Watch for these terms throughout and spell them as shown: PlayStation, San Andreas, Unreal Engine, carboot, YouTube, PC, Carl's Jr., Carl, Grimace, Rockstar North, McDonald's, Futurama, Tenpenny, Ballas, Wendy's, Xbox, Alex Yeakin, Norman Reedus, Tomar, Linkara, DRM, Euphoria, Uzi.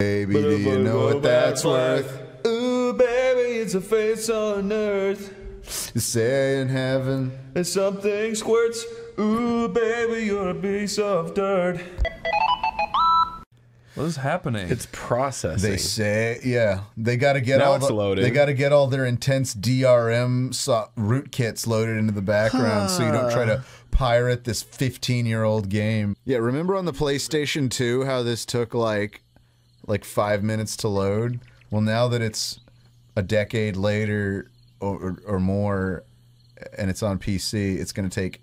Baby, do you know what that's worth? Ooh, baby, it's a face on earth. You say in heaven, and something squirts. Ooh, baby, you're a piece of dirt. What is happening? It's processing. They say, yeah, they got to get now all. It's the, loaded. They got to get all their intense DRM rootkits loaded into the background, so you don't try to pirate this 15-year-old game. Yeah, remember on the PlayStation 2 how this took like 5 minutes to load? Well, now that it's a decade later or more, and it's on PC, it's gonna take.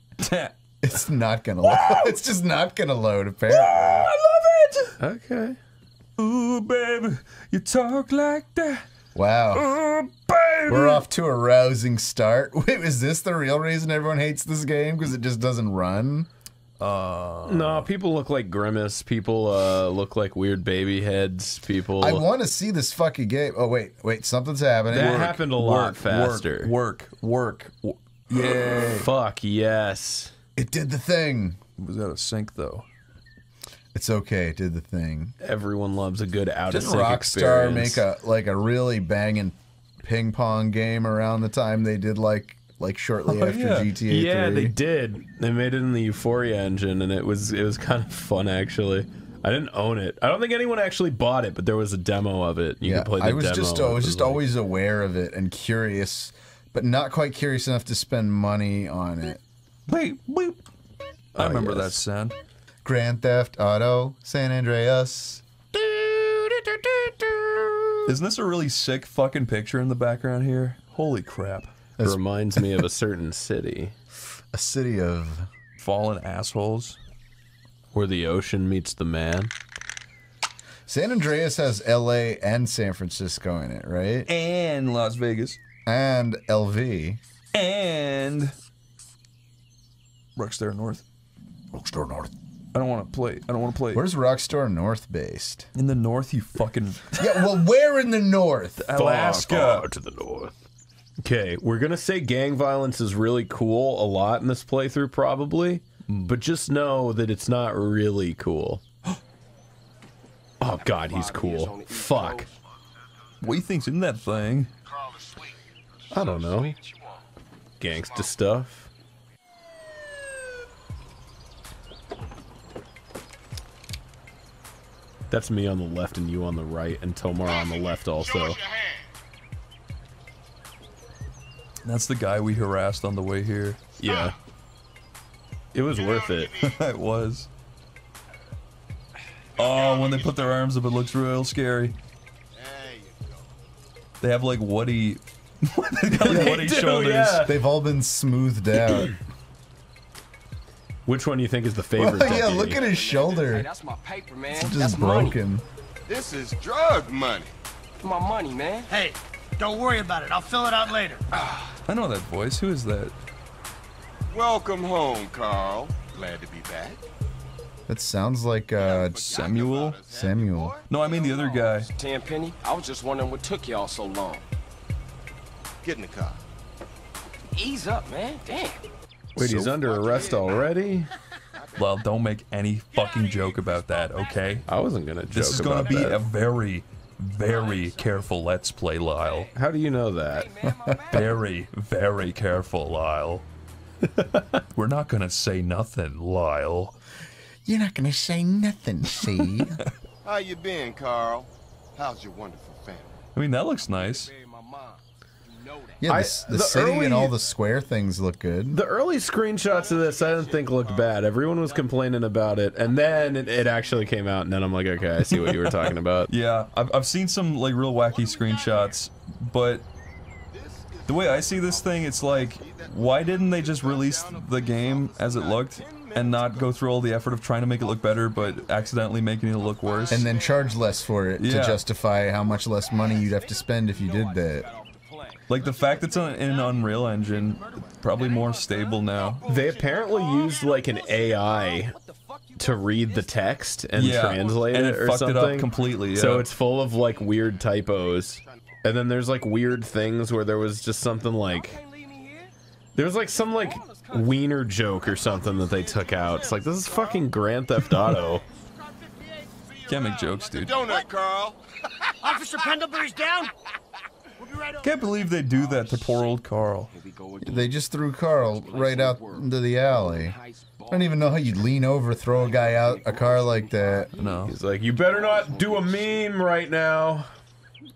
It's not gonna load. It's just not gonna load. Apparently. Wow, I love it. Okay. Ooh, baby, you talk like that. Wow. Ooh, baby. We're off to a rousing start. Wait, is this the real reason everyone hates this game? Because it just doesn't run? No, people look like Grimace. People look like weird baby heads. People. I want to see this fucking game. Oh wait, wait, something's happening. That happened a lot faster. Work. Yeah. Fuck yes. It did the thing. It was out of sync though. It's okay. It did the thing. Everyone loves a good out of sync experience. Didn't Rockstar make a like a really banging ping pong game around the time they did like shortly after GTA 3. Yeah, they did. They made it in the Euphoria engine, and it was kind of fun actually. I didn't own it. I don't think anyone actually bought it, but there was a demo of it. You could play the demo. I was just like, always aware of it and curious, but not quite curious enough to spend money on it. Wait, wait. I remember that sound. Grand Theft Auto, San Andreas. Isn't this a really sick fucking picture in the background here? Holy crap. It reminds me of a certain city. A city of fallen assholes. Where the ocean meets the man. San Andreas has LA and San Francisco in it, right? And Las Vegas. And LV. And Rockstar North. Rockstar North. I don't want to play. I don't want to play. Where's Rockstar North based? In the north, you fucking. Yeah, well, where in the north? Alaska. Far to the north. Okay, we're gonna say gang violence is really cool a lot in this playthrough, probably, but just know that it's not really cool. Oh god, he's cool. Fuck. What do you think's in that thing? I don't know. Gangsta stuff. That's me on the left and you on the right, and Tomar on the left also. That's the guy we harassed on the way here. Yeah. It was worth it. It was. Oh, when they put their arms up, it looks real scary. They have like woody, they do, shoulders. Yeah. They've all been smoothed out. Which one do you think is the favorite? Well, yeah, look at his shoulder. That's my paper, man. It's just broken. Money. This is drug money. My money, man. Hey. Don't worry about it. I'll fill it out later. I know that voice. Who is that? Welcome home, Carl. Glad to be back. That sounds like Samuel. Samuel. No, I mean the other guy. Tenpenny. I was just wondering what took y'all so long. Get in the car. Ease up, man. Damn. Wait, he's under arrest already? Well, don't make any fucking joke about that, okay? I wasn't gonna joke about that. This is gonna be a very careful let's play, Lyle. How do you know that? Very careful, Lyle. We're not gonna say nothing, Lyle. You're not gonna say nothing, see? How you been, Carl? How's your wonderful family? I mean, that looks nice. Yeah, the city and all the square things look good. The early screenshots of this I didn't think looked bad. Everyone was complaining about it, and then it actually came out, and then I'm like, okay, I see what you were talking about. Yeah, I've seen some like real wacky screenshots, but the way I see this thing, it's like, why didn't they just release the game as it looked? And not go through all the effort of trying to make it look better, but accidentally making it look worse? And then charge less for it to justify how much less money you'd have to spend if you did that. Like, the fact that it's in an Unreal Engine, probably more stable now. They apparently used, like, an AI to read the text and translate it or something. And it fucked it up completely, yeah. So it's full of, like, weird typos. And then there's, like, weird things where there was just something like... There was, like, some, like, wiener joke or something that they took out. It's like, this is fucking Grand Theft Auto. Can't make jokes, dude. Donut, Carl. Officer Pendlebury's down. We'll be right over. Can't believe they do that to poor old Carl. They just threw Carl right out into the alley. I don't even know how you'd lean over, throw a guy out a car like that. No. He's like, you better not do a meme right now.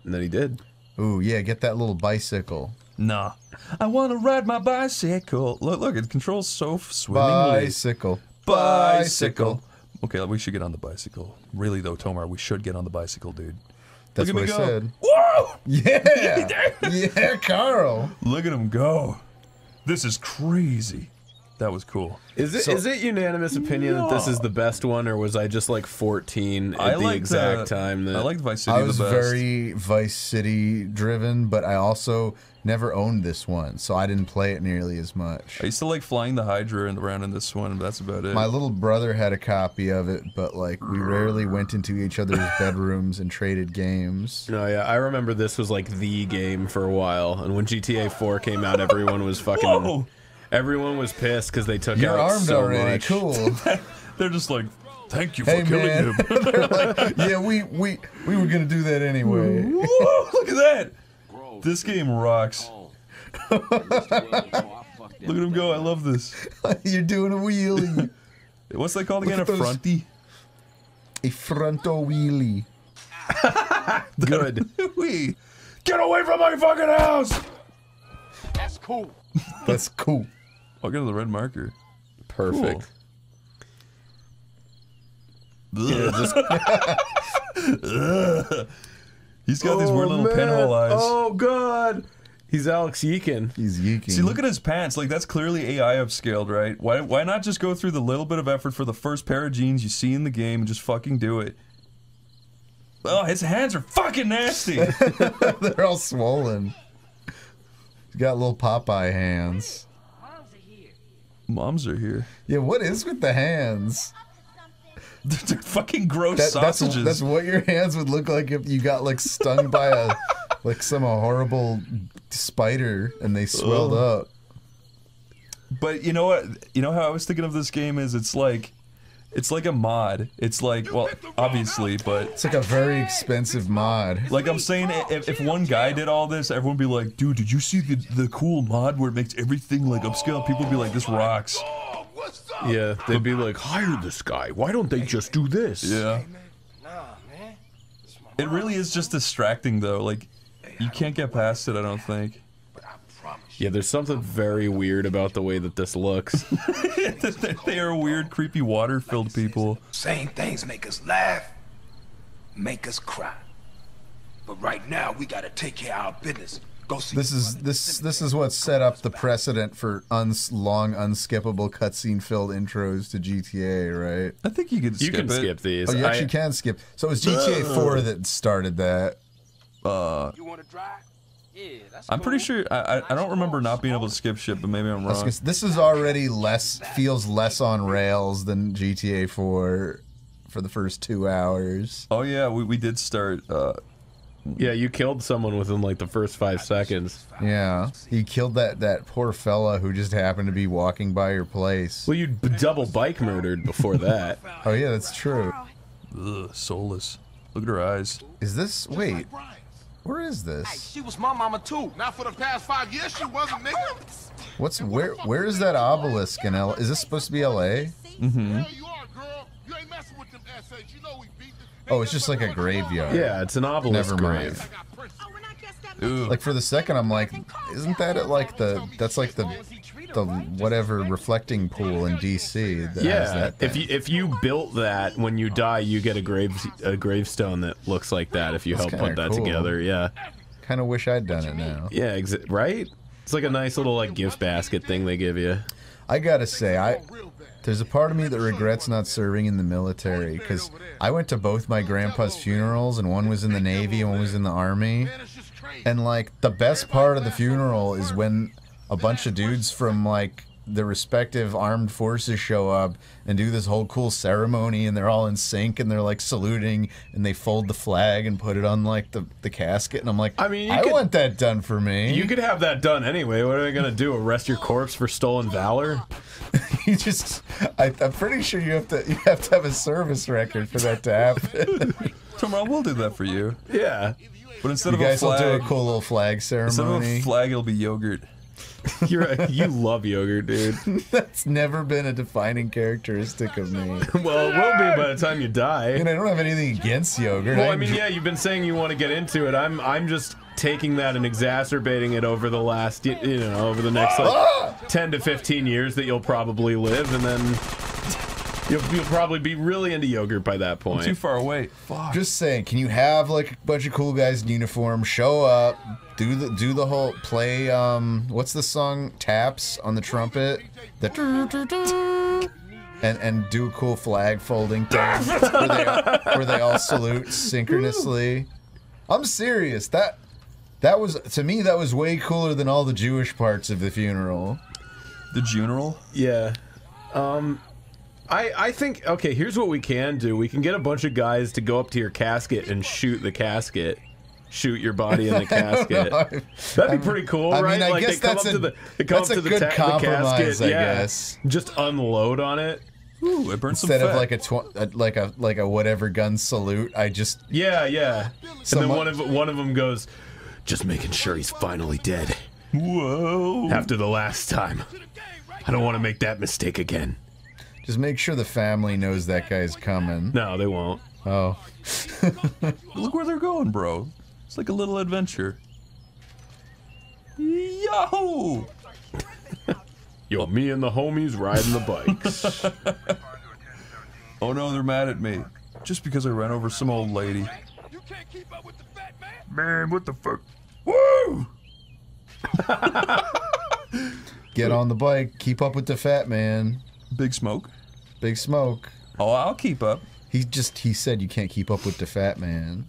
And then he did. Ooh, yeah, get that little bicycle. Nah. I want to ride my bicycle. Look, look, it controls so swimmingly. Bicycle. Bicycle. Okay, we should get on the bicycle. Really, though, Tomar, we should get on the bicycle, dude. That's what I said. Whoa! Yeah! Yeah, Carl! Look at him go. This is crazy. That was cool. Is it unanimous opinion that this is the best one, or was I just like 14 at the exact time? I liked Vice City the best. I was very Vice City driven, but I also never owned this one, so I didn't play it nearly as much. I used to like Flying the Hydra around in this one, but that's about it. My little brother had a copy of it, but like we rarely went into each other's bedrooms and traded games. No, yeah, I remember this was like the game for a while, and when GTA 4 came out, everyone was fucking... Whoa. Everyone was pissed because they took out so much. You're armed already, cool. They're just like, thank you for killing him. They're like, yeah, we were gonna do that anyway. Whoa, look at that! This game rocks. Look at him go, I love this. You're doing a wheelie. What's that called again? A fronty? A fronto wheelie. Good. Get away from my fucking house! That's cool. That's cool. I'll go to the red marker. Perfect. Cool. Yeah, he's got these weird little pinhole eyes. Oh god. He's Alex Yeakin. He's Yeakin. See, look at his pants. Like, that's clearly AI upscaled, right? Why not just go through the little bit of effort for the first pair of jeans you see in the game and just fucking do it? Oh, his hands are fucking nasty. They're all swollen. He's got little Popeye hands. Moms are here. Moms are here. Yeah, what is with the hands? They're fucking gross sausages. That's what your hands would look like if you got like stung by a like some horrible spider and they swelled up. But you know what? You know how I was thinking of this game is it's like a mod. It's like, well, obviously, but... It's like a very expensive mod. Like I'm saying, if one guy did all this, everyone would be like, dude, did you see the cool mod where it makes everything like upscale? People would be like, this rocks. Yeah, they'd be like, hire this guy. Why don't they just do this? Yeah. It really is just distracting, though. Like, you can't get past it, I don't think. Yeah, there's something very weird about the way that this looks. They are weird, creepy, water-filled people. Same things make us laugh, make us cry. But right now, we gotta take care of our business. Go see. This is what set up the precedent for long, unskippable, cutscene-filled intros to GTA, right? I think you can skip it. You can skip these. Oh, you actually can skip. So it was GTA 4 that started that. You wanna drive? Yeah, I'm pretty sure I don't remember not being able to skip shit, but maybe I'm wrong. This is already feels less on rails than GTA 4 for the first 2 hours. Oh yeah, we did start. Yeah, you killed someone within like the first 5 seconds. Yeah, you killed that poor fella who just happened to be walking by your place. Well, you double bike murdered before that. Oh yeah, that's true. Ugh, soulless. Look at her eyes. Is this wait? Where is this? Hey, she was my mama too. Not for the past 5 years, she wasn't, nigga. Where is that obelisk in L.A.? Is this supposed to be L.A.? Mm-hmm. Oh, it's just like a graveyard. Yeah, it's an obelisk. Never mind. Grave. Like for the second, I'm like, isn't that at like the whatever reflecting pool in D.C. that has that thing. If you built that, when you die, you get a gravestone that looks like that. If you help put that together, yeah. Kind of wish I'd done it now. Yeah, right? It's like a nice little like gift basket thing they give you. I gotta say, there's a part of me that regrets not serving in the military, because I went to both my grandpa's funerals, and one was in the Navy, and one was in the Army, and like the best part of the funeral is when a bunch of dudes from like the respective armed forces show up and do this whole cool ceremony, and they're all in sync and they're like saluting and they fold the flag and put it on like the casket, and I'm like, I mean, I want that done for me. You could have that done anyway. What are they gonna do? Arrest your corpse for stolen valor? You just, I'm pretty sure you have to have a service record for that to happen. Tomar, we'll do that for you. Yeah. But instead you guys will do a cool little flag ceremony. Instead of a flag, it'll be yogurt. You love yogurt, dude. That's never been a defining characteristic of me. Well, it will be by the time you die. And I don't have anything against yogurt. Well, I mean, yeah, you've been saying you want to get into it. I'm just taking that and exacerbating it over the last, you know, over the next like 10 to 15 years that you'll probably live, and then. You'll probably be really into yogurt by that point. I'm too far away. Fuck. Just saying, can you have like a bunch of cool guys in uniform show up, do the whole play? What's the song? Taps on the trumpet. The and do a cool flag folding thing where they all salute synchronously. I'm serious. That was, to me, that was way cooler than all the Jewish parts of the funeral. The funeral? Yeah. I think, okay, here's what we can do. We can get a bunch of guys to go up to your casket and shoot the casket. Shoot your body in the casket. That'd be pretty cool, right? I mean, I guess that's a good compromise, I guess. Just unload on it. Ooh, it burns some fat. Instead of like a whatever gun salute, I just... Yeah, yeah. And then one of them goes, just making sure he's finally dead. Whoa. After the last time. I don't want to make that mistake again. Just make sure the family knows that guy's coming. No, they won't. Oh. Look where they're going, bro. It's like a little adventure. Yahoo! Yo, me and the homies riding the bikes. Oh no, they're mad at me. Just because I ran over some old lady. You can't keep up with the fat man. Man, what the fuck? Woo! Get on the bike, keep up with the fat man. Big Smoke. Big Smoke. Oh, I'll keep up. He said you can't keep up with the fat man.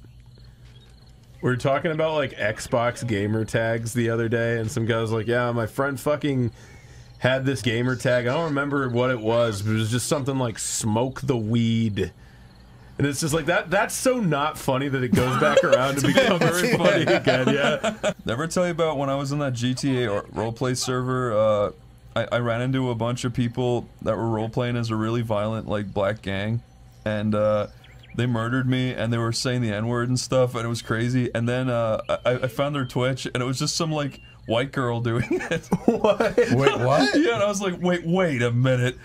We were talking about like Xbox gamer tags the other day, and some guy was like, yeah, my friend fucking had this gamer tag. I don't remember what it was, but it was just something like smoke the weed. And it's just like that. That's so not funny that it goes back around to become very funny again. Yeah. Never tell you about when I was on that GTA roleplay server. I ran into a bunch of people that were role-playing as a really violent, like, black gang, and they murdered me, and they were saying the N-word and stuff, and it was crazy, and then I found their Twitch, and it was just some, like, white girl doing it. What? Wait, what? Yeah, and I was like, wait a minute.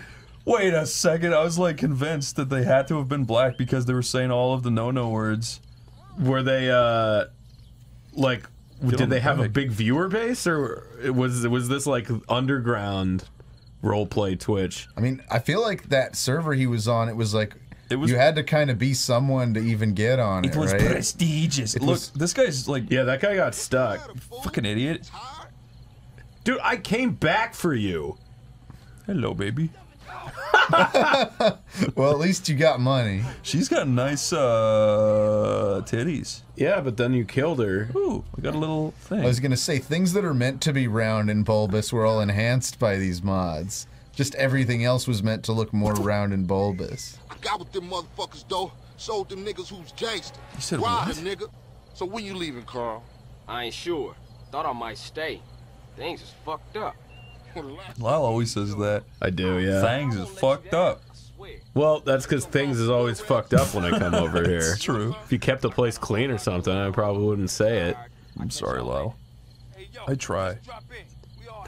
Wait a second. I was, like, convinced that they had to have been black because they were saying all of the no-no words. Were they, like... Did they have a big viewer base, or was this like underground roleplay Twitch? I mean, I feel like that server he was on, it was you had to kind of be someone to even get on it. It was prestigious. Look, this guy's like, yeah, that guy got stuck. Fucking idiot, dude! I came back for you. Hello, baby. Well, at least you got money. She's got nice titties. Yeah, but then you killed her. Ooh, I got a little thing. I was gonna say, things that are meant to be round and bulbous were all enhanced by these mods. Just everything else was meant to look more round and bulbous. I got with them motherfuckers, though. Sold them niggas who's gangster. You said what? Nigga. So when you leaving, Carl? I ain't sure. Thought I might stay. Things is fucked up. Lyle always says that. I do, yeah. Things is fucked up. Well, that's because things is always fucked up when I come over here. It's true. If you kept the place clean or something, I probably wouldn't say it. I'm sorry, Lyle. I try.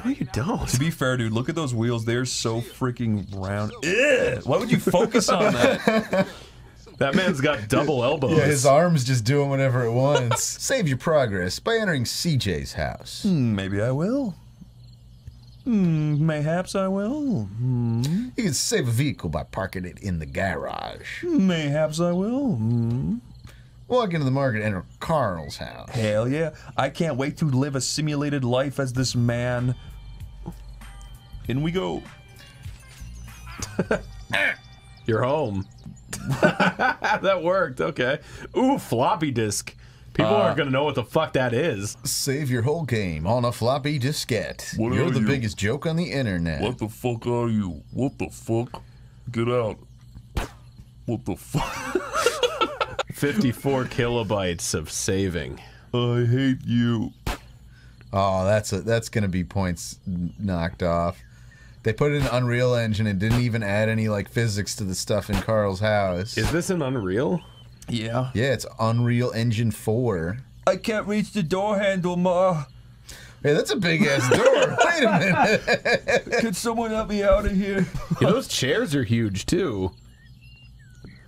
No, you don't. To be fair, dude, look at those wheels. They're so freaking round. Ew, why would you focus on that? That man's got double elbows. Yeah, his arm's just doing whatever it wants. Save your progress by entering CJ's house. Maybe I will. Mayhaps I will. You can save a vehicle by parking it in the garage. Mayhaps I will. Walk into the market and enter Carl's house. Hell yeah. I can't wait to live a simulated life as this man. In we go. You're home. That worked, okay. Ooh, floppy disk. People aren't going to know what the fuck that is. Save your whole game on a floppy diskette. You're the biggest joke on the internet. What the fuck are you? What the fuck? Get out. What the fuck? 54 kilobytes of saving. I hate you. Oh, that's going to be points knocked off. They put it in Unreal Engine and didn't even add any like physics to the stuff in Carl's house. Is this an Unreal? Yeah. Yeah, it's Unreal Engine 4. I can't reach the door handle, Ma. Yeah, that's a big ass door. Wait a minute. Could someone help me out of here? Yeah, those chairs are huge too.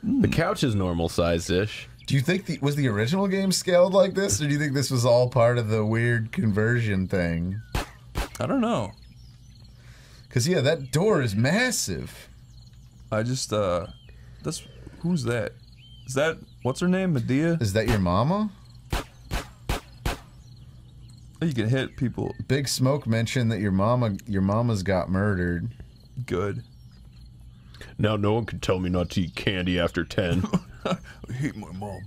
The couch is normal size-ish. Do you think was the original game scaled like this, or do you think this was all part of the weird conversion thing? I don't know. Cause yeah, that door is massive. I just who's that? Is that what's her name, Medea? Is that your mama? You can hit people. Big Smoke mentioned that your mama's got murdered. Good. Now no one can tell me not to eat candy after 10. I hate my mom.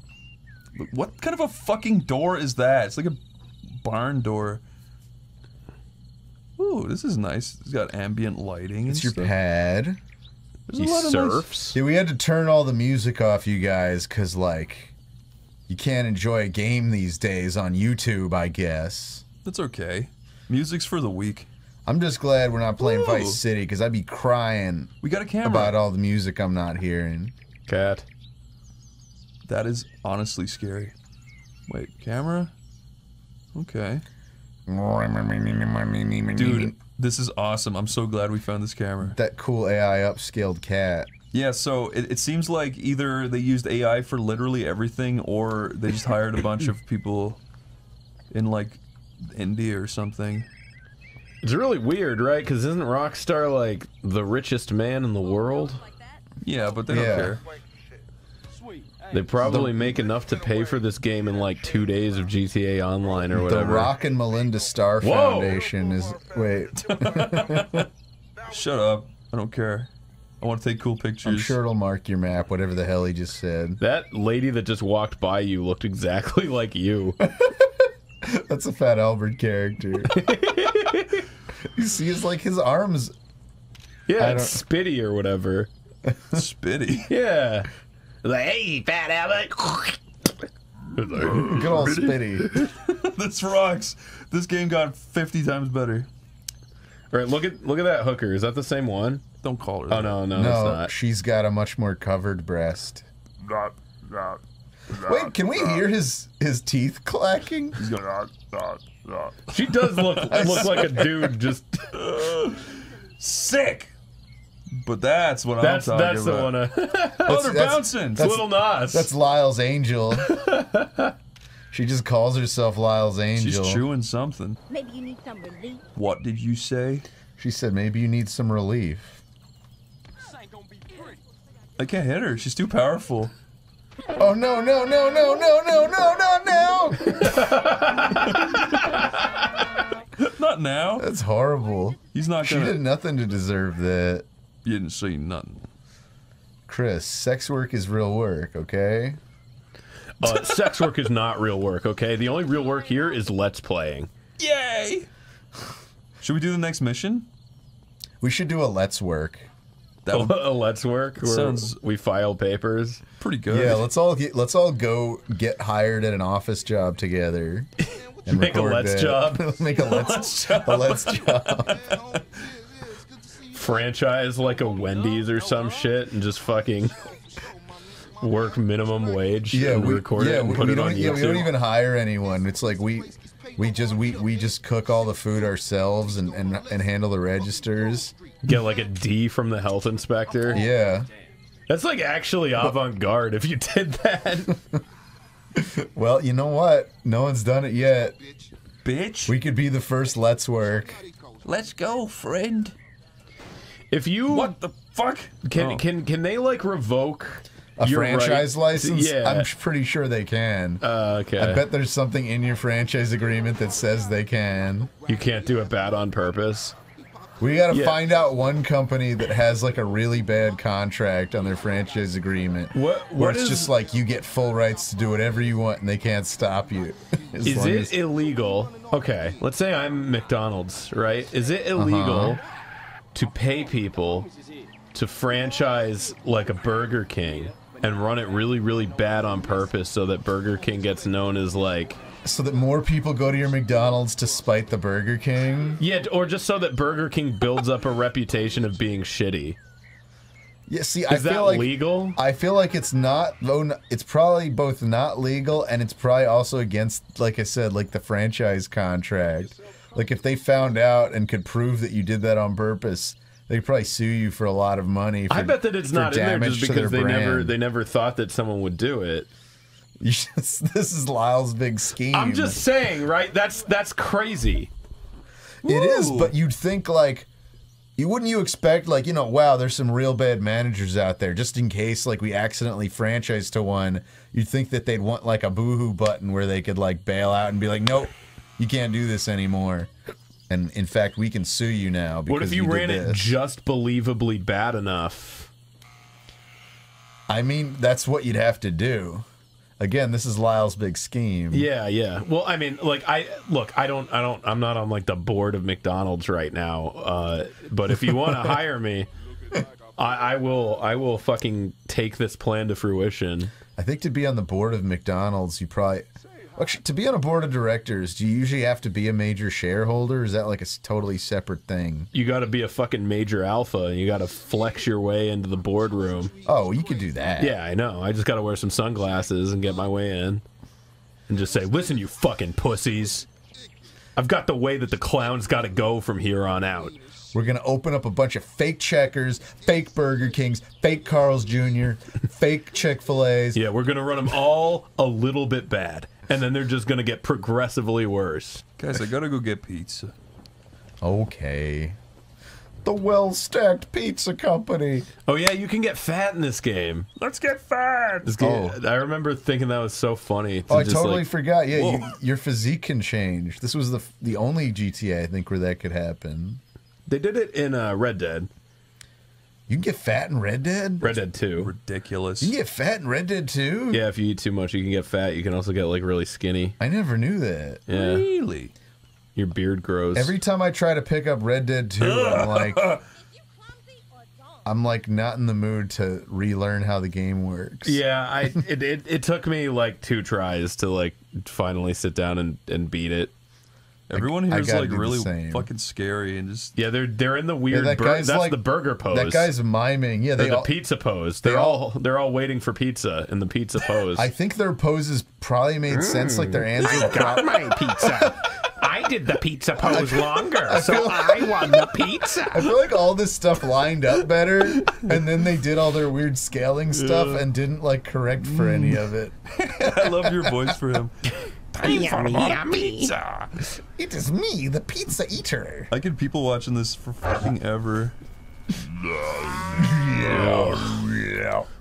What kind of a fucking door is that? It's like a barn door. Ooh, this is nice. It's got ambient lighting. It's your stuff. Pad. There's a lot of surfs. Yeah, we had to turn all the music off, you guys, because, like, you can't enjoy a game these days on YouTube, I guess. That's okay. Music's for the weak. I'm just glad we're not playing Vice City, because I'd be crying about all the music I'm not hearing. Cat. That is honestly scary. Wait, camera? Okay. Dude, this is awesome. I'm so glad we found this camera. That cool AI upscaled cat. Yeah, so it seems like either they used AI for literally everything, or they just hired a bunch of people in, like, India or something. It's really weird, right? Because isn't Rockstar, like, the richest man in the world? Yeah, but they don't care. They probably make enough to pay for this game in like 2 days of GTA Online or whatever. The Rock and Melinda Starr Foundation is... Wait. Shut up. I don't care. I want to take cool pictures. I'm sure it'll mark your map, whatever the hell he just said. That lady that just walked by you looked exactly like you. That's a Fat Albert character. You see, it's like his arms... Yeah, it's Spitty or whatever. Spitty? Yeah. Like, hey, Fat Albert! Good old Spitty. This rocks. This game got 50 times better. All right, look at that hooker. Is that the same one? Don't call her. Oh no, it's not. She's got a much more covered breast. Wait, can we hear his teeth clacking? She does look like a dude just sick. But that's what I'm talking about. That's the one. Oh, they're bouncing. It's Little Nas. That's Lyle's Angel. She just calls herself Lyle's Angel. She's chewing something. Maybe you need some relief. What did you say? She said maybe you need some relief. This ain't gonna be pretty. I can't hit her. She's too powerful. Oh no! Not now. That's horrible. He's not gonna. She did nothing to deserve that. You didn't see nothing. Chris, sex work is real work, okay? Sex work is not real work, okay? The only real work here is Let's Playing. Yay! Should we do the next mission? We should do a Let's Work. That a Let's Work where we file papers? Pretty good. Yeah, let's all go get hired at an office job together. And make a Let's job. Make a Let's job. A Let's job. Franchise like a Wendy's or some shit and just fucking work minimum wage and record it and put it on YouTube. Yeah, we don't even hire anyone. It's like we just cook all the food ourselves and handle the registers. Get like a D from the health inspector. Yeah. That's like actually avant-garde if you did that. Well, you know what? No one's done it yet. Bitch. We could be the first Let's Work. Let's go, friend. If you what the fuck can they like revoke a franchise license? Yeah, I'm pretty sure they can. Okay. I bet there's something in your franchise agreement that says they can. You can't do it bad on purpose. We gotta find out one company that has like a really bad contract on their franchise agreement. Where it's just like you get full rights to do whatever you want and they can't stop you. Is it illegal? Okay, let's say I'm McDonald's, right? Is it illegal? To pay people to franchise like a Burger King and run it really, really bad on purpose so that Burger King gets known as like... So that more people go to your McDonald's to spite the Burger King? Yeah, or just so that Burger King builds up a reputation of being shitty. Yeah, see, is I feel that like legal? I feel like it's not. It's probably both not legal and it's probably also against, like I said, like the franchise contract. Like if they found out and could prove that you did that on purpose, they could probably sue you for a lot of money. I bet that it's not in there just because they never thought that someone would do it. This is Lyle's big scheme. I'm just saying, right? That's crazy. It is, but you'd think like. Wouldn't you expect, like, you know, wow, there's some real bad managers out there. Just in case, like, we accidentally franchise to one, you'd think that they'd want, like, a boohoo button where they could, like, bail out and be like, nope, you can't do this anymore. And, in fact, we can sue you now because What if you ran it just believably bad enough? I mean, that's what you'd have to do. Again, this is Lyle's big scheme. Yeah, yeah. Well, I mean, like, I'm not on like the board of McDonald's right now. But if you want to hire me, I will fucking take this plan to fruition. I think to be on the board of McDonald's, you probably actually to be on a board of directors, do you usually have to be a major shareholder? Or is that like a totally separate thing? You got to be a fucking major alpha. You got to flex your way into the boardroom. Oh, you could do that. Yeah, I know. I just got to wear some sunglasses and get my way in, and just say, "Listen, you fucking pussies, I've got the way that the clown's got to go from here on out. We're gonna open up a bunch of fake Checkers, fake Burger Kings, fake Carl's Jr., fake Chick-fil-A's. Yeah, we're gonna run them all a little bit bad." And then they're just gonna get progressively worse. Guys, I gotta go get pizza. Okay. The well-stacked pizza company. Oh yeah, you can get fat in this game. Let's get fat! I remember thinking that was so funny. Oh, I totally forgot. Yeah, your physique can change. This was the only GTA, I think, where that could happen. They did it in Red Dead. You can get fat in Red Dead? Red Dead 2. Ridiculous. You can get fat in Red Dead 2? Yeah, if you eat too much, you can get fat. You can also get, like, really skinny. I never knew that. Yeah. Really? Your beard grows. Every time I try to pick up Red Dead 2, I'm like not in the mood to relearn how the game works. Yeah, it took me, like, 2 tries to, like, finally sit down and beat it. Everyone here is like really fucking scary and just they're in the weird. Yeah, that's like, the burger pose. That guy's miming. Yeah, the pizza pose. They're all waiting for pizza in the pizza pose. I think their poses probably made sense. Like their answers. I got my pizza. I did the pizza pose longer, so I won the pizza. I feel like all this stuff lined up better, and then they did all their weird scaling stuff and didn't like correct for any of it. I love your voice for him. Yummy, yummy pizza. It is me, the pizza eater. I could people watching this for fucking ever.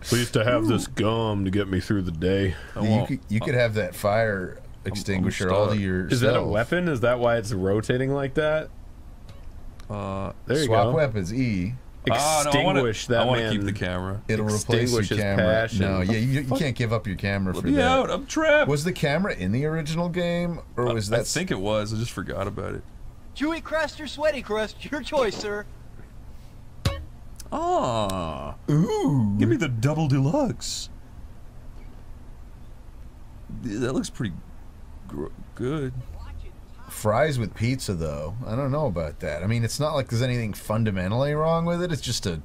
Pleased to have this gum to get me through the day. You could have that fire extinguisher all to yourself. Is that a weapon? Is that why it's rotating like that? There you go. Swap weapons, E. Extinguish that man. I want to keep the camera. It'll replace your camera. Passion. No, yeah, you can't give up your camera for that. Let me out, I'm trapped. Was the camera in the original game, or was that? I think it was. I just forgot about it. Chewy crust or sweaty crust, your choice, sir. Ah, ooh, give me the double deluxe. That looks pretty good. Fries with pizza, though. I don't know about that. I mean, it's not like there's anything fundamentally wrong with it. It's just a...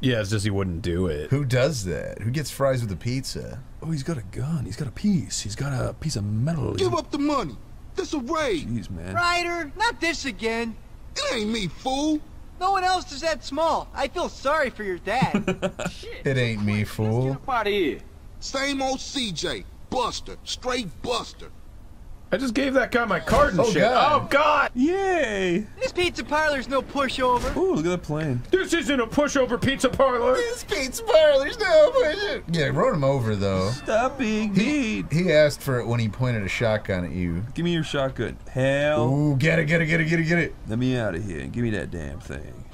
Yeah, it's just he wouldn't do it. Who does that? Who gets fries with a pizza? Oh, he's got a gun. He's got a piece. He's got a piece of metal. Give up the money. That's a raid. Jeez, man. Ryder, not this again. It ain't me, fool. No one else is that small. I feel sorry for your dad. Shit. It ain't me, fool. Let's get up out of here. Same old CJ. Buster. Straight Buster. I just gave that guy my card and shit. God. Oh, God! Yay! This pizza parlor's no pushover. Ooh, look at that plane. This isn't a pushover pizza parlor. This pizza parlor's no pushover. Yeah, I wrote him over, though. Stop being mean. He asked for it when he pointed a shotgun at you. Give me your shotgun. Hell. Ooh, get it. Let me out of here and give me that damn thing.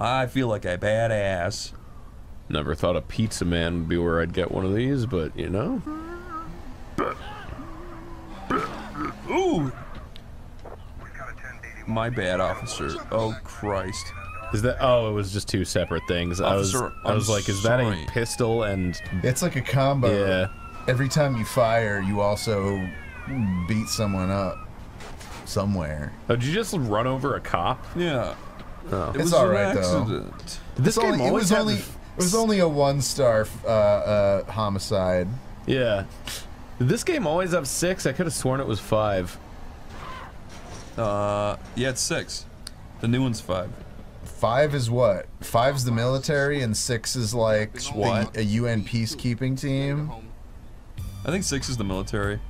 I feel like a badass. Never thought a pizza man would be where I'd get one of these, but, you know. Ooh! My bad, officer. Oh, Christ. Is that? Oh, it was just two separate things. Officer, I was like, is that a pistol and? It's like a combo. Yeah. Every time you fire, you also beat someone up somewhere. Oh, did you just run over a cop? Yeah. Oh. It was all right though. This game always had. It was only a one-star homicide. Yeah. Did this game always have 6? I could have sworn it was 5. Yeah, it's 6. The new one's 5. 5 is what? 5's the military, and 6 is like what? A UN peacekeeping team. I think 6 is the military.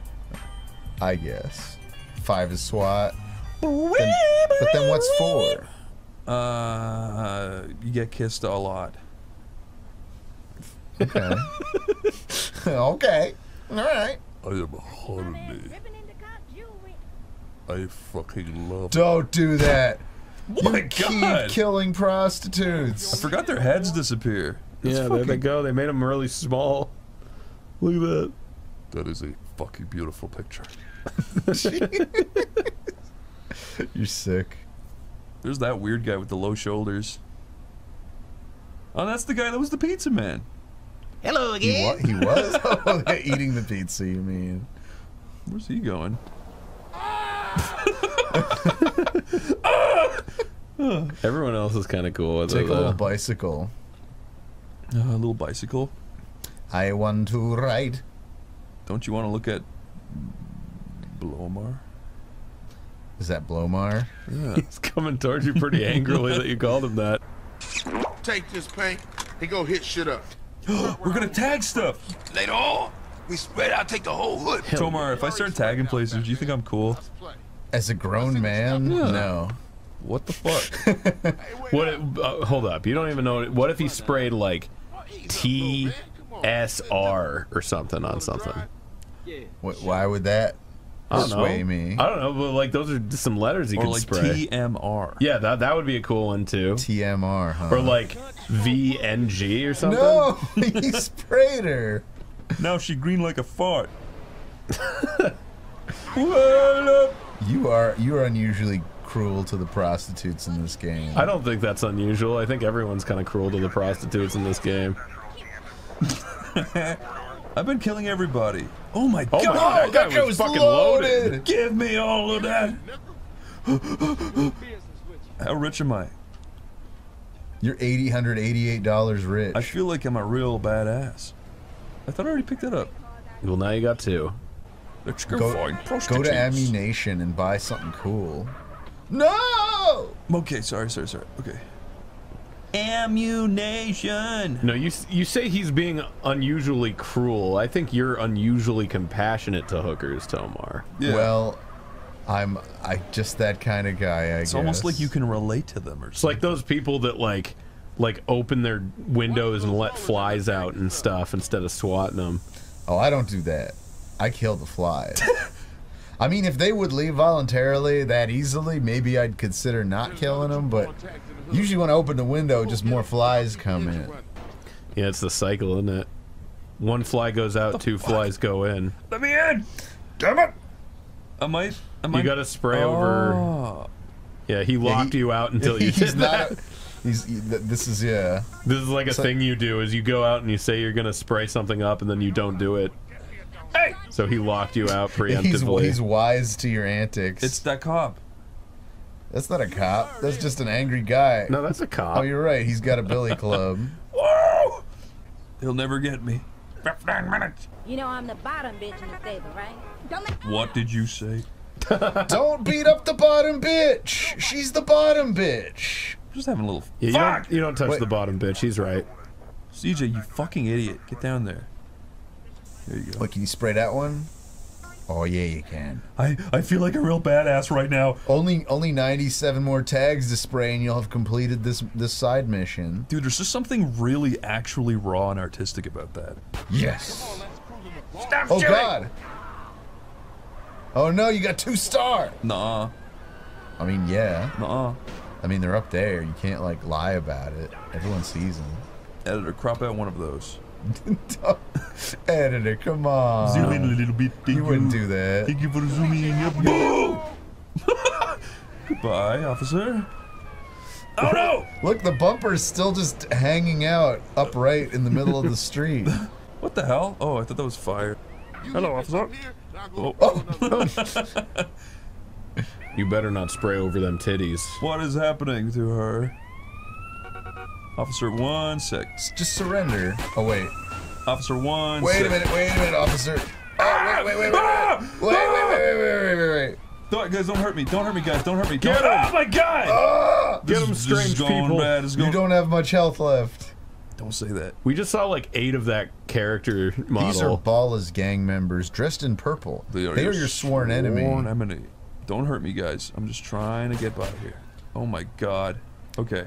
I guess. 5 is SWAT. But then what's 4? You get kissed a lot. Okay. Okay. All right. I am a holiday. I fucking love. Don't do that. Oh my God. Keep killing prostitutes. I forgot their heads disappear. That's yeah, there they go. They made them really small. Look at that. That is a fucking beautiful picture. You're sick. There's that weird guy with the low shoulders. Oh, that's the guy that was the pizza man. Hello again. He was eating the pizza. You mean? Where's he going? Everyone else is kind of cool with it. Take a little bicycle. A little bicycle. I want to ride. Don't you want to look at Blomar? Is that Blomar? Yeah. He's coming towards you pretty angrily that you called him that. Take this paint and go hit shit up. We're gonna tag stuff! Later on, we spread out, take the whole hood! Tomar, if I start tagging places, do you think I'm cool? As a grown man? Yeah. No. What the fuck? What? Hold up, you don't even know. What if he sprayed like TSR or something on something? What, why would that sway me? I don't know, but like those are just some letters he could like spray. TMR. Yeah, that would be a cool one too. TMR, huh? Or like VNG or something. No, he sprayed her. Now she green like a fart. You are unusually cruel to the prostitutes in this game. I don't think that's unusual. I think everyone's kind of cruel to the prostitutes in this game. I've been killing everybody. Oh my God! Oh, that guy was fucking loaded. Give me all of that. How rich am I? You're $888 rich. I feel like I'm a real badass. I thought I already picked that up. Well, now you got 2. Let's go find prostitutes. Go to ammunition and buy something cool. No! Okay, sorry. Okay. Ammunition. No, you say he's being unusually cruel. I think you're unusually compassionate to hookers, Tomar. Yeah. Well, I'm just that kind of guy. I guess. It's almost like you can relate to them, or something. It's like those people that like open their windows and let flies out and stuff instead of swatting them. Oh, I don't do that. I kill the flies. I mean, if they would leave voluntarily that easily, maybe I'd consider not killing them, but usually when I open the window, just more flies come in. Yeah, it's the cycle, isn't it? One fly goes out, two flies go in. Let me in! Damn it! You gotta spray over... Yeah, he locked you out until you did that. This is like a thing you do, is you go out and you say you're gonna spray something up and then you don't do it. Hey! So he locked you out preemptively. He's wise to your antics. It's that cop. That's not a cop. That's just an angry guy. No, that's a cop. Oh, you're right. He's got a billy club. Whoa! He'll never get me. 15 minutes. You know I'm the bottom bitch in the table, right? What did you say? Don't beat up the bottom bitch. She's the bottom bitch. I'm just having a little. Yeah, you don't touch the bottom bitch. He's right. CJ, you fucking idiot. Get down there. There you go. Look, can you spray that one? Oh yeah, you can. I feel like a real badass right now. Only 97 more tags to spray, and you'll have completed this side mission. Dude, there's just something really actually raw and artistic about that. Yes. Stop shooting! God. Oh no, you got 2-star. Nah. I mean, yeah. Nah. I mean, they're up there. You can't like lie about it. Everyone sees them. Editor, crop out one of those. Editor, come on. Zoom in a little bit. You wouldn't do that. Thank you for zooming in. Goodbye, officer. Oh no! Look, the bumper's still just hanging out upright in the middle of the street. What the hell? Oh, I thought that was fire. Hello, officer. Oh. Oh. You better not spray over them titties. What is happening to her? Officer, 1 sec. Just surrender. Oh, wait. Officer, 1 sec. Wait a minute, officer. Oh, wait. Guys, don't hurt me. Don't hurt me, guys. Don't hurt me. Get him. Oh, my God. Get him, strange people. Bad. You don't have much health left. Don't say that. We just saw like 8 of that character model. These are Bala's gang members dressed in purple. They are your sworn enemy. Don't hurt me, guys. I'm just trying to get by here. Oh, my God. Okay.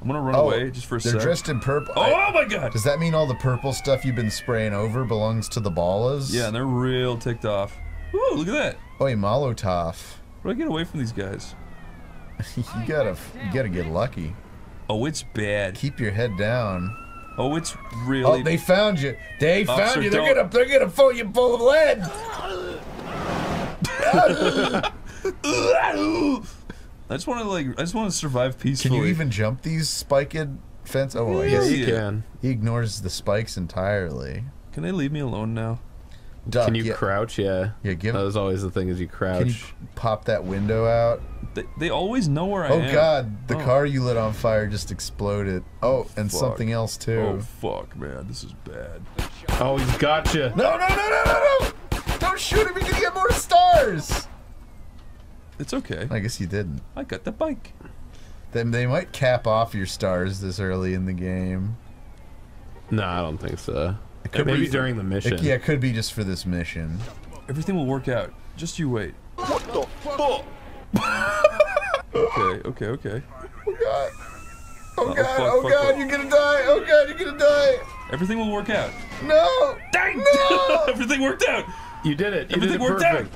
I'm gonna run away just for a second. They're dressed in purple. Oh my God! Does that mean all the purple stuff you've been spraying over belongs to the Ballas? Yeah, and they're real ticked off. Ooh, look at that! Oy, Molotov. How do I get away from these guys? you gotta get lucky. Oh, it's bad. Keep your head down. Oh, it's really. Oh, they found you! They found you! They're gonna fill you full of lead! I just want to survive peacefully. Can you even jump these spiked fence? Oh, I guess you can. He ignores the spikes entirely. Can they leave me alone now? Duck, can you crouch? Yeah. Yeah. That was always the thing is you crouch. Can you pop that window out? They always know where I am. Oh God! The car you lit on fire just exploded. Oh, and something else too. Oh fuck, man, this is bad. Oh, he's gotcha. No! Don't shoot him. You can get more stars. It's okay. I guess you didn't. I got the bike. Then they might cap off your stars this early in the game. No, I don't think so. It could be during the mission. Yeah, it could be just for this mission. Everything will work out. Just you wait. What the fuck? Okay. Oh God. Oh God, you're gonna die. Oh God, you're gonna die. Everything will work out. No! Dang! No! Everything worked out! You did it. Everything worked out!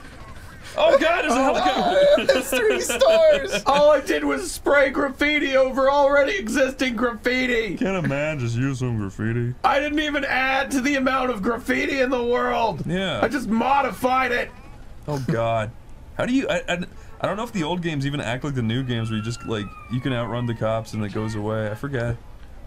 Oh God, there's a helicopter! There's 3 stars! All I did was spray graffiti over already existing graffiti! Can a man just use some graffiti? I didn't even add to the amount of graffiti in the world! Yeah. I just modified it! Oh God. How do you... I don't know if the old games even act like the new games where you just, like, you can outrun the cops and it goes away. I forget.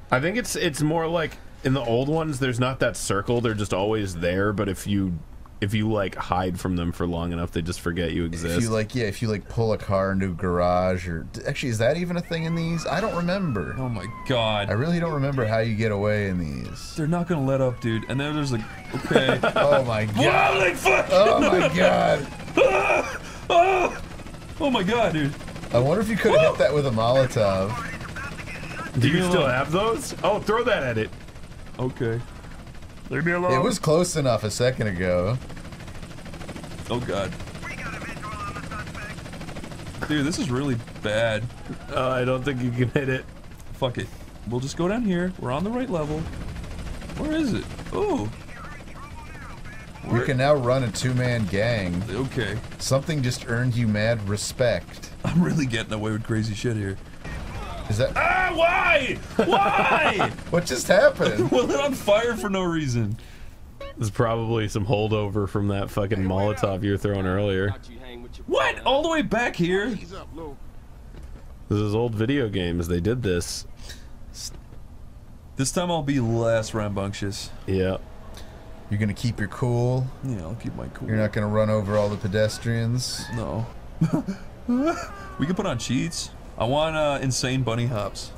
I think it's more like, in the old ones, there's not that circle, they're just always there, but if you like hide from them for long enough, they just forget you exist. If you pull a car into a garage or actually, is that even a thing in these? I don't remember. Oh my God. I really don't remember how you get away in these. They're not gonna let up, dude. And then there's like, okay. Oh my God. Holy fuck! Oh my God. Oh my God, dude. I wonder if you could have hit that with a Molotov. Do you still have those? Oh, throw that at it. Okay. Leave me alone. It was close enough a second ago. Oh God. Dude, this is really bad. I don't think you can hit it. Fuck it. We'll just go down here. We're on the right level. Where is it? Ooh. You can now run a 2-man gang. Okay. Something just earned you mad respect. I'm really getting away with crazy shit here. Is that? Ah, why? Why? What just happened? Well, they're on fire for no reason. There's probably some holdover from that fucking Molotov you were throwing earlier. What? All the way back here? This is old video games. They did this. This time I'll be less rambunctious. Yeah. You're gonna keep your cool. Yeah, I'll keep my cool. You're not gonna run over all the pedestrians. No. We can put on cheats. I want insane bunny hops.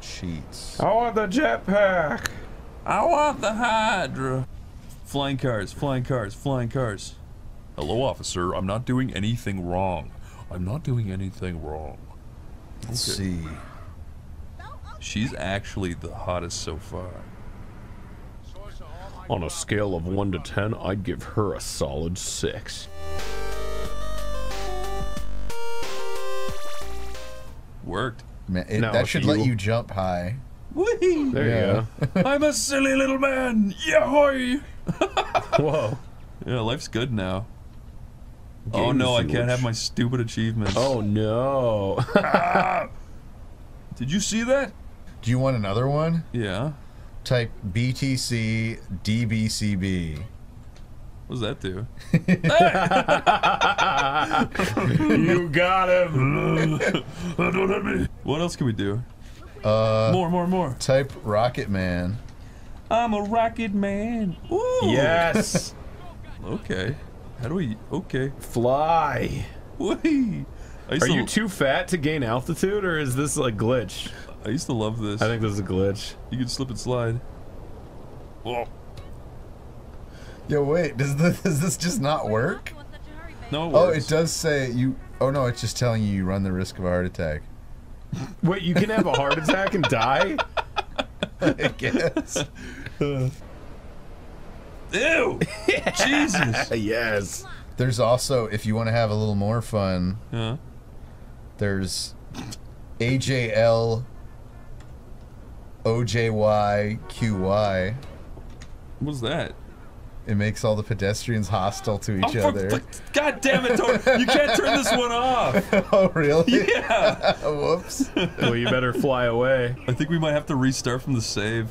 Cheats. I want the jetpack. I want the Hydra. Flying cars. Hello, officer. I'm not doing anything wrong. Let's see. She's actually the hottest so far. On a scale of 1 to 10, I'd give her a solid 6. Worked. Man, that should let you jump high. Whee! There you go. I'm a silly little man. Yahoy! Whoa. Yeah, life's good now. Games I can't have my stupid achievements. Oh no. Did you see that? Do you want another one? Yeah. Type BTC DBCB. What does that do? You got him. Don't hit me. What else can we do? More. Type Rocket Man. I'm a Rocket Man. Ooh. Yes. Okay. How do we? Okay. Fly. Wait. Are you too fat to gain altitude, or is this like glitch? I used to love this. I think this is a glitch. You can slip and slide. Whoa. Yo, wait. Does this just not work? No, it works. Oh, it does say you. Oh no, it's just telling you you run the risk of a heart attack. Wait, you can have a heart attack and die? I guess. Ew! Jesus! Yes. There's also, if you want to have a little more fun, there's AJL OJY QY. What's that? It makes all the pedestrians hostile to each other. God damn it, Tor, you can't turn this one off! Oh, really? Yeah! Whoops. Well, you better fly away. I think we might have to restart from the save.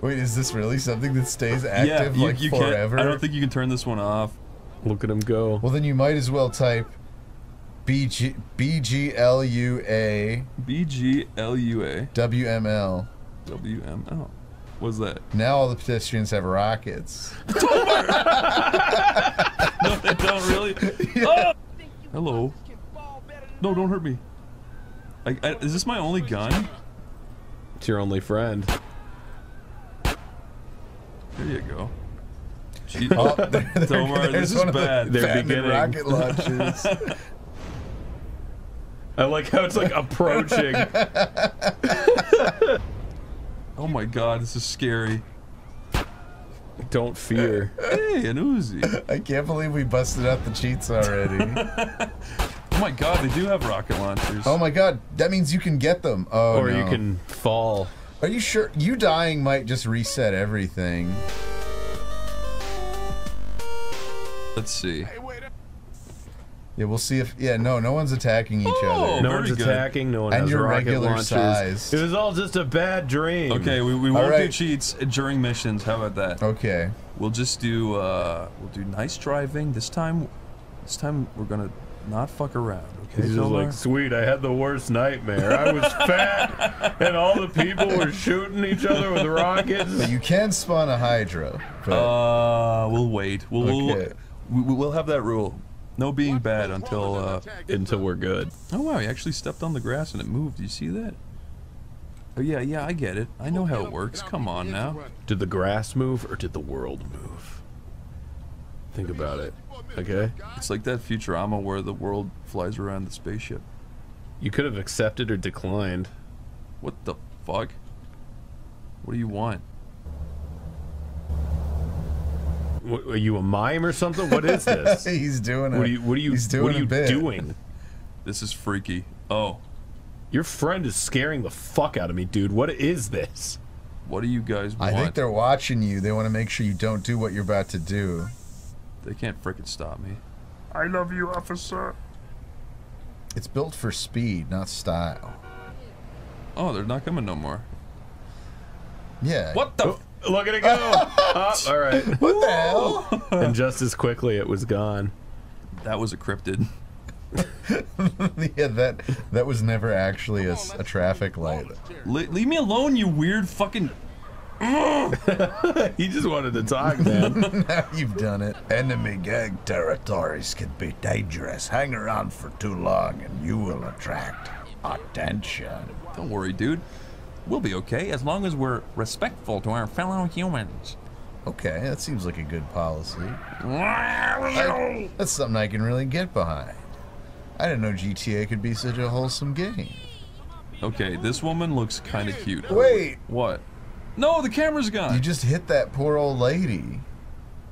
Wait, is this really something that stays active like you forever? I don't think you can turn this one off. Look at him go. Well, then you might as well type BGLUA WML. What's that? Now all the pedestrians have rockets. No, they don't really. Yeah. Oh! Hello. No, don't hurt me. Is this my only gun? It's your only friend. There you go. Oh, Tomar, this is bad. They're beginning. Rocket launches. I like how it's like approaching. Oh my god, this is scary. Don't fear. Hey, an Uzi. I can't believe we busted out the cheats already. Oh my god, they do have rocket launchers. Oh my god, that means you can get them. Oh, or no. You can fall. Are you sure? You dying might just reset everything. Let's see. Yeah, we'll see if. Yeah, no one's attacking each other. No one's attacking. No one has rocket launchers. It was all just a bad dream. Okay, we won't do cheats during missions. How about that? Okay. We'll just do. We'll do nice driving this time. This time we're gonna not fuck around. Okay. He's just like, sweet. I had the worst nightmare. I was fat, and all the people were shooting each other with rockets. But you can spawn a Hydra. But... we'll wait. We'll have that rule. No being bad until we're good. Oh wow, he actually stepped on the grass and it moved. Do you see that? Oh yeah, I get it. I know how it works. Come on now. Did the grass move or did the world move? Think about it, okay? It's like that Futurama where the world flies around the spaceship. You could have accepted or declined. What the fuck? What do you want? What, are you a mime or something? What is this? He's doing it. What are you doing? This is freaky. Oh. Your friend is scaring the fuck out of me, dude. What is this? What do you guys want? I think they're watching you. They want to make sure you don't do what you're about to do. They can't frickin' stop me. I love you, officer. It's built for speed, not style. Oh, they're not coming no more. Yeah. What the... Look at it go! All right. What the hell? And just as quickly, it was gone. That was a cryptid. Yeah, that was never actually a traffic light. Leave me alone, you weird fucking. He just wanted to talk, man. Now you've done it. Enemy gang territories can be dangerous. Hang around for too long, and you will attract attention. Don't worry, dude. We'll be okay, as long as we're respectful to our fellow humans. Okay, that seems like a good policy. That's something I can really get behind. I didn't know GTA could be such a wholesome game. Okay, this woman looks kind of cute. Wait! What? No, the camera's gone! You just hit that poor old lady.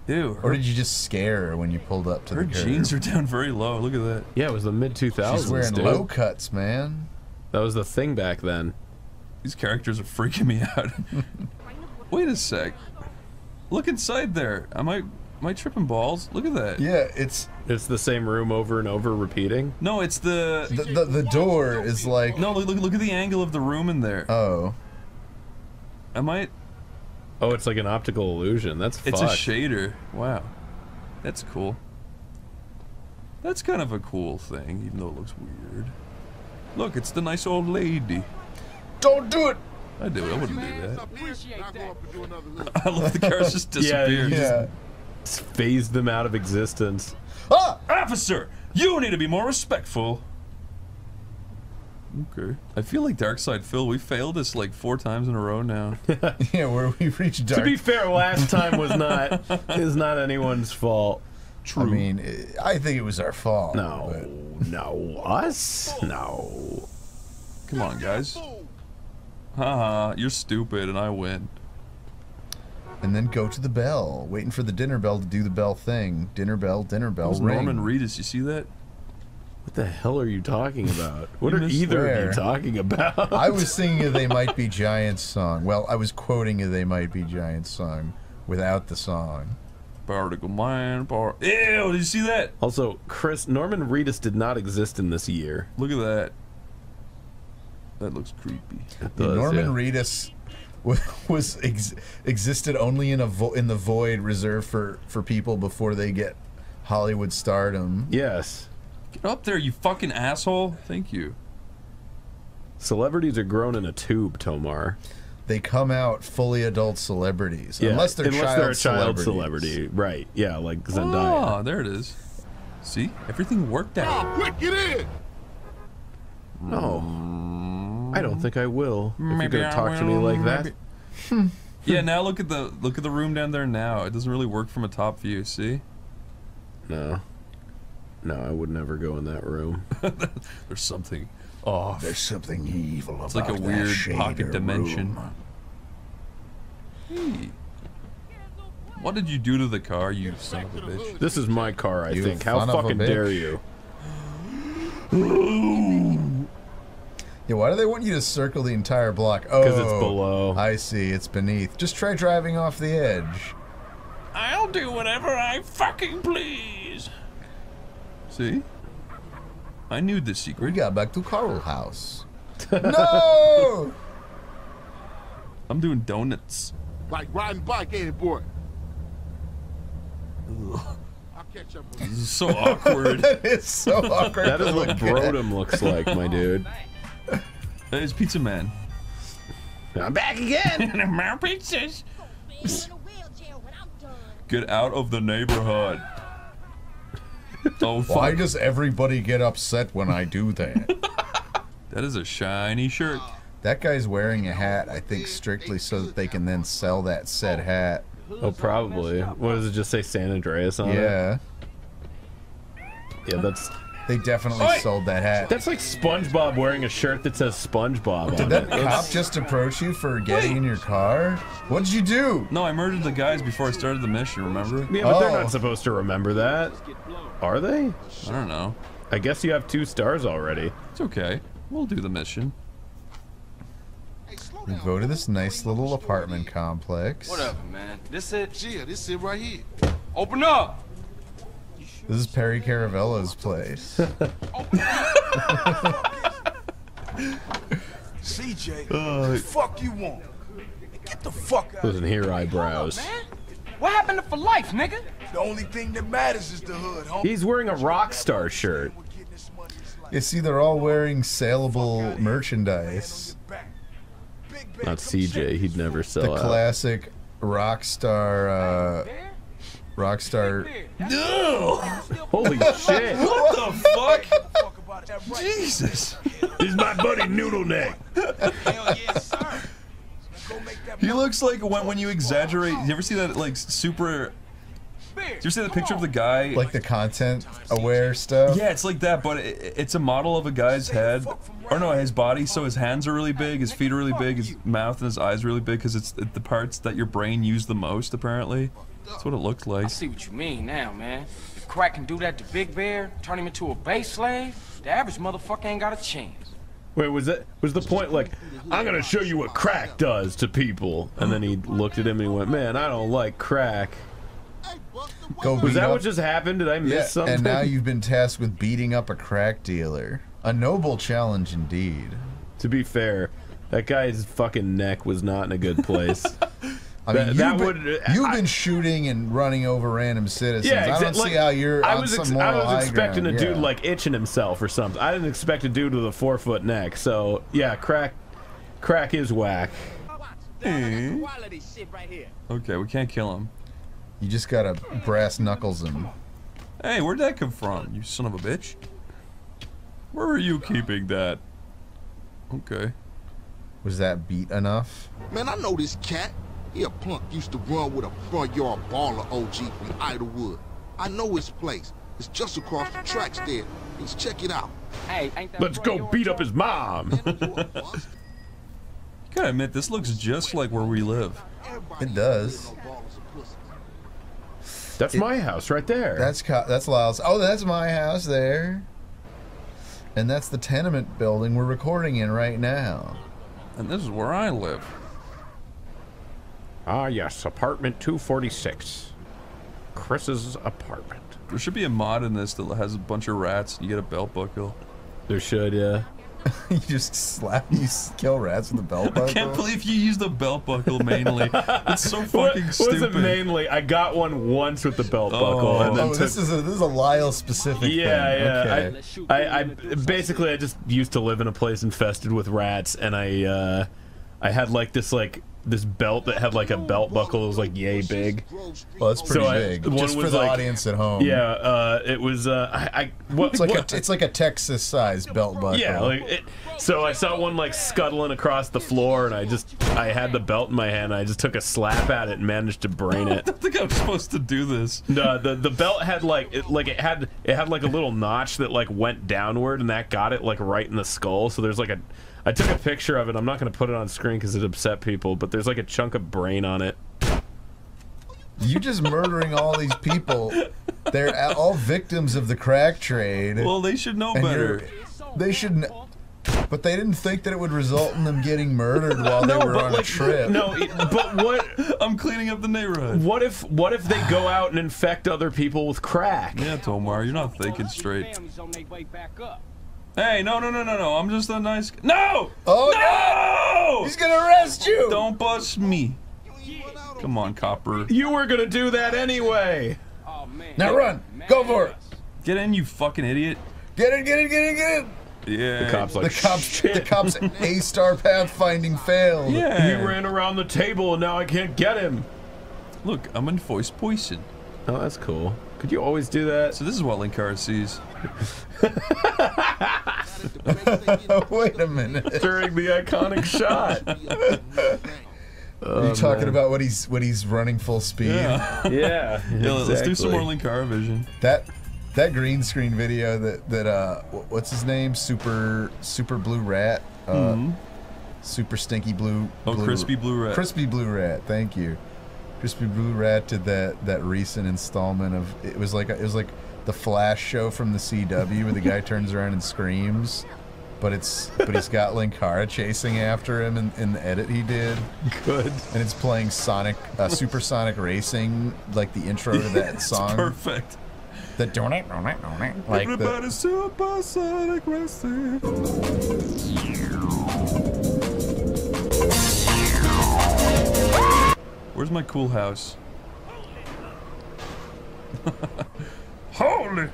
Ew. Or did you just scare her when you pulled up to the curb? Her jeans are down very low, look at that. Yeah, it was the mid-2000s, she's wearing low cuts, man. That was the thing back then. These characters are freaking me out. Wait a sec. Look inside there. Am I tripping balls? Look at that. Yeah, it's the same room over and over repeating. No, it's the door is like. No, look at the angle of the room in there. Oh. Am I? Oh, it's like an optical illusion. That's fucked. It's a shader. Wow. That's cool. That's kind of a cool thing, even though it looks weird. Look, it's the nice old lady. Don't do it! I do it. I wouldn't do that. I love the cars just disappeared. Yeah. Just phased them out of existence. Ah! Officer! You need to be more respectful! Okay. I feel like Darkside Phil, we failed this like 4 times in a row now. Yeah, where we reached dark. To be fair, last time was not anyone's fault. True. I mean, I think it was our fault. No. But... No. Us? No. Come on, guys. Haha, you're stupid and I win. And then go to the bell, waiting for the dinner bell to do the bell thing. Dinner bell ring. Norman Reedus, you see that? What the hell are you talking about? What are either of you talking about? I was singing a They Might Be Giants song. Well, I was quoting a They Might Be Giants song without the song. Particle Mind, Power. Ew, did you see that? Also, Chris, Norman Reedus did not exist in this year. Look at that. That looks creepy. It does, Norman Reedus was existed only in the void reserved for people before they get Hollywood stardom. Yes. Get up there, you fucking asshole. Thank you. Celebrities are grown in a tube, Tomar. They come out fully adult celebrities. Yeah, unless they're a child celebrity. Right, yeah, like Zendaya. Oh, there it is. See? Everything worked out. Oh, quick, get in! No. I don't think I will. If you're gonna talk to me like that. Yeah, now look at the room down there now. It doesn't really work from a top view, see? No. No, I would never go in that room. There's something off. There's something evil about that. It's like a weird pocket dimension. Hey. What did you do to the car, you son of a bitch? This is my car, I think. How fucking dare you? Yeah, why do they want you to circle the entire block? Oh, because it's below. I see, it's beneath. Just try driving off the edge. I'll do whatever I fucking please. See? I knew the secret. We got back to Carl's house. No! I'm doing donuts. Like riding bike, ain't it, boy? Ugh. I'll catch up with you. This is so awkward. That is so awkward. That is what Brodom looks like, my dude. That is Pizza Man. I'm back again! More pizzas! Get out of the neighborhood. Oh, fuck. Why does everybody get upset when I do that? That is a shiny shirt. That guy's wearing a hat, I think, strictly so that they can then sell that said hat. Oh, probably. What does it just say, San Andreas on it? Yeah. Yeah, that's... They definitely sold that hat. That's like SpongeBob wearing a shirt that says SpongeBob on it. Did that cop just approach you for getting in your car? What did you do? No, I murdered the guys before I started the mission, remember? Yeah, but they're not supposed to remember that. Are they? I don't know. I guess you have 2 stars already. It's okay. We'll do the mission. We go to this nice little apartment complex. Whatever, man. This it? Yeah, this it right here. Open up! This is Perry Caravello's place. CJ, what the fuck you want? Get the fuck out of here. Listen here, eyebrows. What happened to for life, nigga? The only thing that matters is the hood, homie. He's wearing a Rockstar shirt. You see, they're all wearing saleable merchandise. Not CJ, he'd never sell out. The classic Rockstar, Rockstar. No! Holy shit! What the fuck? Jesus! This is my buddy Noodle Neck. He looks like when you exaggerate. You ever see that like super? Do you ever see the picture of the guy? Like the content aware stuff? Yeah, it's like that, but it's a model of a guy's head, or no, his body. So his hands are really big, his feet are really big, his mouth and his eyes are really big, because it's the parts that your brain uses the most, apparently. That's what it looked like. I see what you mean now, man. If Crack can do that to Big Bear, turn him into a base slave, the average motherfucker ain't got a chance. Wait, was the point like, I'm gonna show you what crack does to people? And then he looked at him and he went, man, I don't like crack. Was that what just happened? Did I miss something? And now you've been tasked with beating up a crack dealer. A noble challenge indeed. To be fair, that guy's fucking neck was not in a good place. I mean, you've been shooting and running over random citizens. Yeah, I don't see how you're on some moral high ground. I was expecting a dude like itching himself or something. I didn't expect a dude with a 4-foot neck. So yeah, crack is whack. Okay, we can't kill him. You just gotta brass knuckles him. Hey, where'd that come from? You son of a bitch. Where were you keeping that? Okay. Was that beat enough? Man, I know this cat. He a punk, used to run with a front yard baller OG from Idlewood. I know his place. It's just across the tracks there. Let's check it out. Hey, let's go beat up his mom. You gotta admit, this looks just like where we live. It does. That's my house right there. That's Lyle's. Oh, that's my house there. And that's the tenement building we're recording in right now. And this is where I live. Ah, yes, apartment 246. Chris's apartment. There should be a mod in this that has a bunch of rats. You get a belt buckle. There should, yeah. You just kill rats with a belt buckle? I can't believe you used the belt buckle mainly. It's so fucking stupid. What was it mainly? I got one once with the belt buckle. And then this is a Lyle specific thing. Yeah, okay. I basically just used to live in a place infested with rats, and I had like this belt that had like a belt buckle that was like yay big. Well, that's pretty big. Just for the audience at home. Yeah, it was. It's like a Texas-sized belt buckle. Yeah. So I saw one like scuttling across the floor, and I had the belt in my hand. And I just took a slap at it and managed to brain it. I don't think I'm supposed to do this. No, the belt had it had like a little notch that like went downward, and that got it like right in the skull. So there's like a. I took a picture of it. I'm not going to put it on screen because it upset people, but there's like a chunk of brain on it. You just murdering all these people. They're all victims of the crack trade. Well, they should know better. They should, but they didn't think that it would result in them getting murdered while they were on a trip. No, but what? I'm cleaning up the neighborhood. What if they go out and infect other people with crack? Yeah, Tomar, you're not thinking straight. Hey, no, I'm just a nice guy. No! Oh, no! He's gonna arrest you! Don't bust me. Come on, copper. You were gonna do that anyway! Oh, man. Now run! Go for it! Get in, you fucking idiot. Get in! Yeah. The cops like, shit. The cops A-star pathfinding failed. Yeah. He ran around the table and now I can't get him. Look, I'm in voice poison. Oh, that's cool. Could you always do that? So this is what Linkara sees. Wait a minute. During the iconic shot. Are you talking about when he's running full speed? Yeah. Yeah, exactly. Let's do some more Linkara vision. That green screen video that what's his name? Super Blue Rat. Super Stinky Blue. Oh, Crispy Blue Rat. Crispy Blue Rat. Thank you. Crispy Blue Rat did that recent installment of it was like the Flash show from the CW where the guy turns around and screams, but he's got Linkara chasing after him in the edit he did. Good. And it's playing Supersonic Racing, like the intro to that song. Perfect. The don't it like everybody Supersonic Racing. Where's my cool house? Holy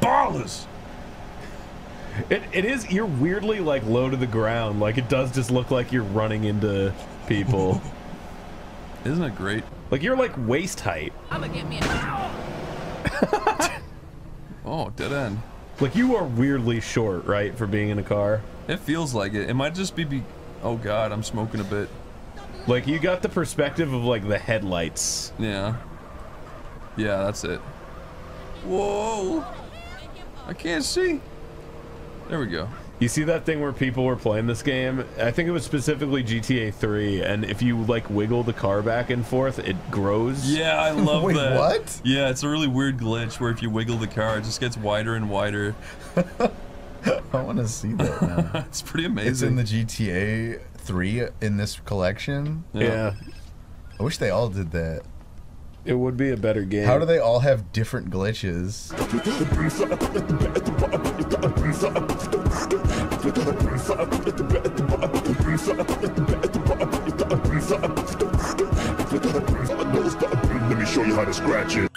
ballers! It is, you're weirdly like low to the ground, like it does just look like you're running into people. Isn't it great? Like you're like waist height. I'ma get me an Oh, dead end. Like you are weirdly short, right, for being in a car? It feels like it. It might just be oh god, I'm smoking a bit. Like you got the perspective of like the headlights. Yeah. Yeah, that's it. Whoa! I can't see. There we go. You see that thing where people were playing this game? I think it was specifically GTA 3, and if you like wiggle the car back and forth, it grows. Yeah, I love Wait, that. What? Yeah, it's a really weird glitch where if you wiggle the car, it just gets wider and wider. I want to see that now. It's pretty amazing. It's in the GTA 3 in this collection. Yeah. I wish they all did that. It would be a better game. How do they all have different glitches? Let me show you how to scratch it.